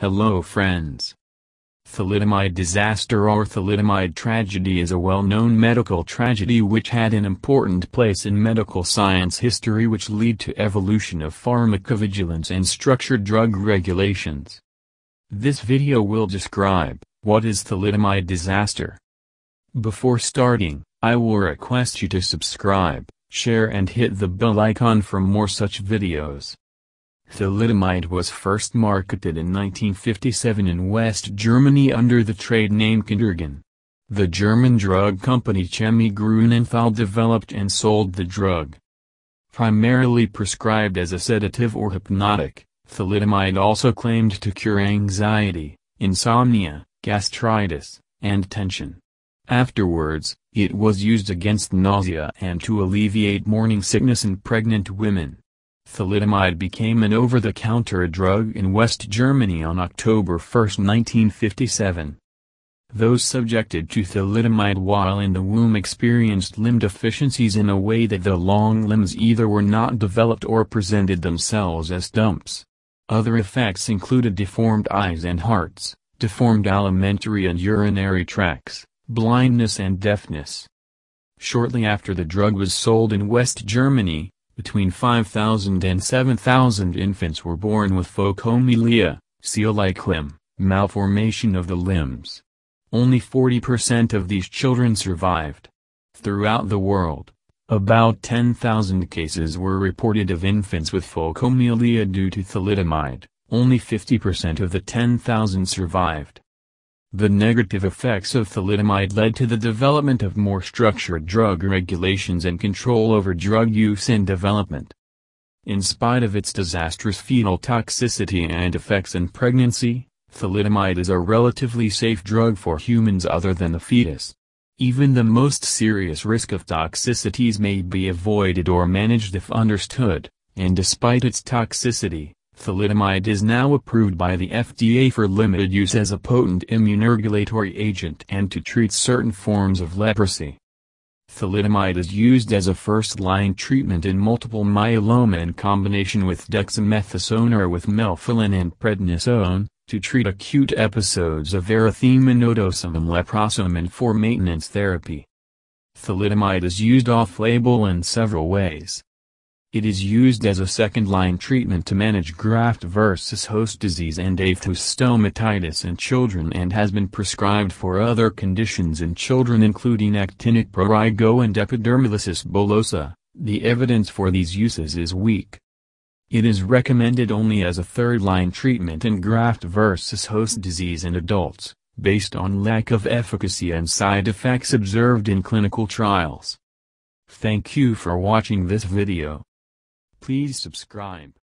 Hello friends. Thalidomide disaster or thalidomide tragedy is a well-known medical tragedy which had an important place in medical science history, which led to evolution of pharmacovigilance and structured drug regulations. This video will describe what is thalidomide disaster. Before starting, I will request you to subscribe, share and hit the bell icon for more such videos. Thalidomide was first marketed in 1957 in West Germany under the trade name Contergan. The German drug company Chemie Grunenthal developed and sold the drug. Primarily prescribed as a sedative or hypnotic, thalidomide also claimed to cure anxiety, insomnia, gastritis, and tension. Afterwards, it was used against nausea and to alleviate morning sickness in pregnant women. Thalidomide became an over-the-counter drug in West Germany on October 1, 1957. Those subjected to thalidomide while in the womb experienced limb deficiencies in a way that the long limbs either were not developed or presented themselves as dumps. Other effects included deformed eyes and hearts, deformed alimentary and urinary tracts, blindness and deafness. Shortly after the drug was sold in West Germany, between 5,000 and 7,000 infants were born with phocomelia, seal-like limb malformation of the limbs. Only 40% of these children survived. Throughout the world, about 10,000 cases were reported of infants with phocomelia due to thalidomide. Only 50% of the 10,000 survived. The negative effects of thalidomide led to the development of more structured drug regulations and control over drug use and development. In spite of its disastrous fetal toxicity and effects in pregnancy, thalidomide is a relatively safe drug for humans other than the fetus. Even the most serious risk of toxicities may be avoided or managed if understood, and despite its toxicity, thalidomide is now approved by the FDA for limited use as a potent immunoregulatory agent and to treat certain forms of leprosy. Thalidomide is used as a first-line treatment in multiple myeloma in combination with dexamethasone or with melphalan and prednisone, to treat acute episodes of erythema nodosum and leprosum, and for maintenance therapy. Thalidomide is used off-label in several ways. It is used as a second-line treatment to manage graft-versus-host disease and aphthous stomatitis in children, and has been prescribed for other conditions in children including actinic prurigo and epidermolysis bullosa. The evidence for these uses is weak. It is recommended only as a third-line treatment in graft-versus-host disease in adults, based on lack of efficacy and side effects observed in clinical trials. Thank you for watching this video. Please subscribe.